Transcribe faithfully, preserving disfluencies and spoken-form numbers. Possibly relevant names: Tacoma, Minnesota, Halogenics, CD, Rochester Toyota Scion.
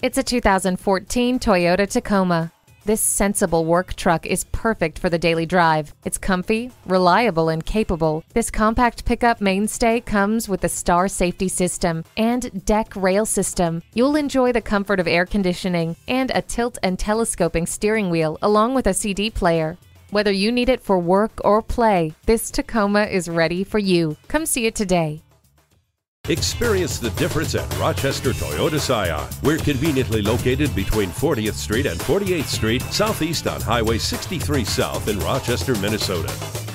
It's a two thousand fourteen Toyota Tacoma. This sensible work truck is perfect for the daily drive. It's comfy, reliable, and capable. This compact pickup mainstay comes with the Star Safety System and Deck Rail System. You'll enjoy the comfort of air conditioning and a tilt and telescoping steering wheel along with a C D player. Whether you need it for work or play, this Tacoma is ready for you. Come see it today. Experience the difference at Rochester Toyota Scion. We're conveniently located between fortieth Street and forty-eighth Street, southeast on Highway sixty-three South in Rochester, Minnesota.